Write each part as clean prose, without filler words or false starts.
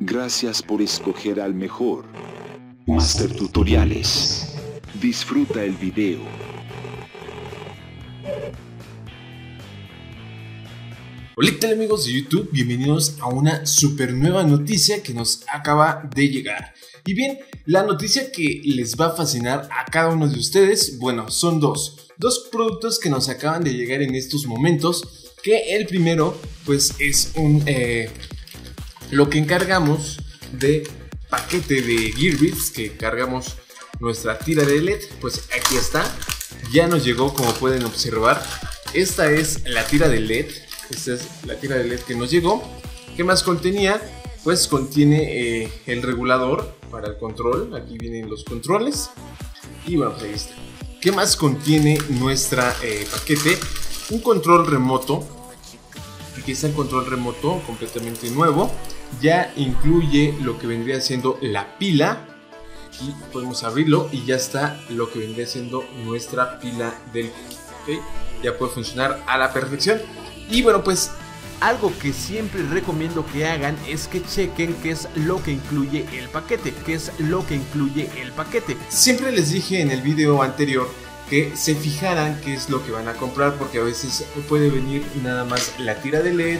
Gracias por escoger al mejor Master Tutoriales. Disfruta el video. Hola, ¿qué tal, amigos de YouTube? Bienvenidos a una super nueva noticia que nos acaba de llegar. Y bien, la noticia que les va a fascinar a cada uno de ustedes, bueno, son dos productos que nos acaban de llegar en estos momentos. Que el primero, pues es lo que encargamos de paquete de GearBits, que cargamos nuestra tira de LED. Pues aquí está, ya nos llegó, como pueden observar. Esta es la tira de LED. Esta es la tira de LED que nos llegó. ¿Qué más contenía? Pues contiene el regulador para el control. Aquí vienen los controles. Y bueno, ahí está. ¿Qué más contiene nuestra paquete? Un control remoto. Aquí está el control remoto completamente nuevo. Ya incluye lo que vendría siendo la pila. Aquí podemos abrirlo y ya está lo que vendría siendo nuestra pila del LED. Ya puede funcionar a la perfección. Y bueno, pues algo que siempre recomiendo que hagan es que chequen qué es lo que incluye el paquete. Siempre les dije en el video anterior que se fijaran qué es lo que van a comprar, porque a veces puede venir nada más la tira de LED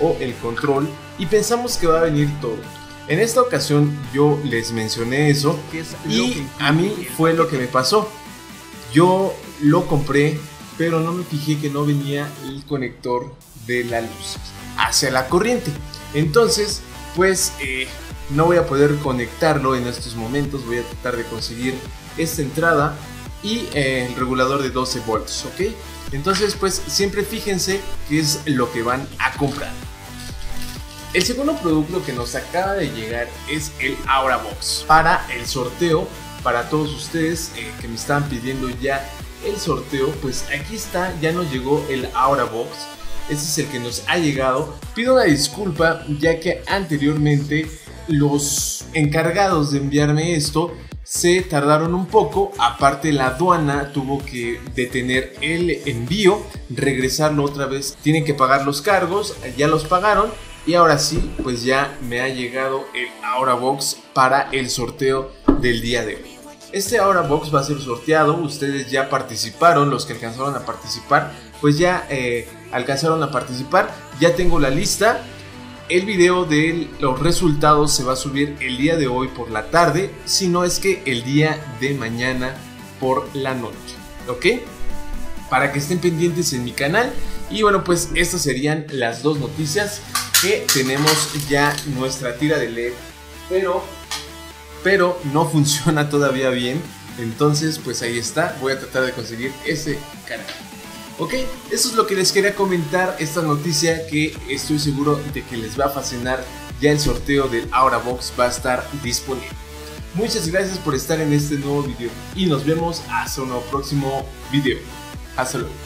o el control y pensamos que va a venir todo. En esta ocasión yo les mencioné eso y a mí fue lo que me pasó. Yo lo compré, pero no me fijé que no venía el conector de la luz hacia la corriente. Entonces pues no voy a poder conectarlo en estos momentos. Voy a tratar de conseguir esta entrada y el regulador de 12 volts, ¿ok? Entonces pues siempre fíjense qué es lo que van a comprar. El segundo producto que nos acaba de llegar es el AuraBox para el sorteo. Para todos ustedes que me están pidiendo ya el sorteo, pues aquí está, ya nos llegó el AuraBox. Este es el que nos ha llegado. Pido una disculpa, ya que anteriormente los encargados de enviarme esto se tardaron un poco. Aparte, la aduana tuvo que detener el envío, regresarlo otra vez. Tienen que pagar los cargos, ya los pagaron. Y ahora sí, pues ya me ha llegado el AuraBox para el sorteo del día de hoy. Este AuraBox va a ser sorteado. Ustedes ya participaron, los que alcanzaron a participar, pues ya alcanzaron a participar. Ya tengo la lista. El video de los resultados se va a subir el día de hoy por la tarde, si no es que el día de mañana por la noche, ¿ok? Para que estén pendientes en mi canal. Y bueno, pues estas serían las dos noticias que tenemos. Ya nuestra tira de LED, pero no funciona todavía bien. Entonces pues ahí está, voy a tratar de conseguir ese canal. Ok, eso es lo que les quería comentar, esta noticia que estoy seguro de que les va a fascinar. Ya el sorteo del AuraBox va a estar disponible. Muchas gracias por estar en este nuevo video y nos vemos hasta un próximo video. Hasta luego.